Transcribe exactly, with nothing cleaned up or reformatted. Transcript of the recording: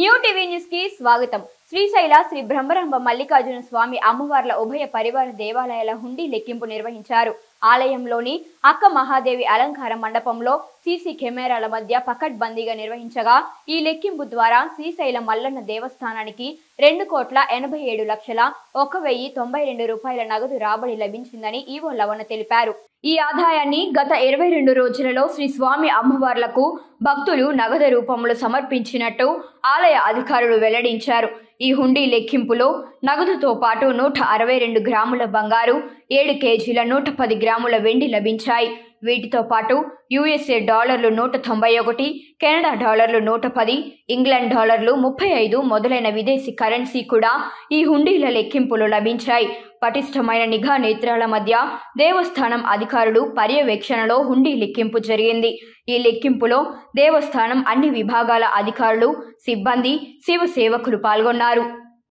New TV news కి స్వాగతం. శ్రీశైల శ్రీ బ్రహ్మరంభ మల్లికార్జున స్వామి అమ్మవార్ల ఉభయ పరివార దేవాలయాల హుండీ లెక్కింపు నిర్వహించారు. ఆలయంలోని అక్క మహాదేవి అలంకార మండపంలో సీసీ కెమెరాల మధ్య పకడ్బందీగా నిర్వహించగా ఈ లెక్కింపు ద్వారా శ్రీశైల మల్లన్న దేవస్థానానికి రెండు కోట్ల ఎనభై ఏడు లక్షల ఒక వెయ్యి తొంభై రెండు రూపాయల నగదు రాబడి లభించిందని ఈఓ లవన్ తెలిపారు. ఈ ఆదాయాన్ని గత ఇరవై రెండు రోజులలో శ్రీ స్వామి అమ్మవార్లకు భక్తులు నగదు రూపంలో సమర్పించినట్టు ఆలయ అధికారులు వెల్లడించారు. ఈ హుండీ లెక్కింపులో నగదుతో పాటు నూట అరవై రెండు గ్రాముల బంగారు, ఏడు కేజీల నూట పది గ్రాముల వెండి లభించాయి. వీటితో పాటు యుఎస్ఏ డాలర్లు నూట తొంభై ఒకటి, కెనడా డాలర్లు నూట పది, ఇంగ్లాండ్ డాలర్లు ముప్పై ఐదు మొదలైన విదేశీ కరెన్సీ కూడా ఈ హుండీల లెక్కింపులో లభించాయి. పటిష్టమైన నిఘా నేత్రాల మధ్య దేవస్థానం అధికారులు పర్యవేక్షణలో హుండీ లెక్కింపు జరిగింది. ఈ లెక్కింపులో దేవస్థానం అన్ని విభాగాల అధికారులు, సిబ్బంది, శివ సేవకులు పాల్గొన్నారు.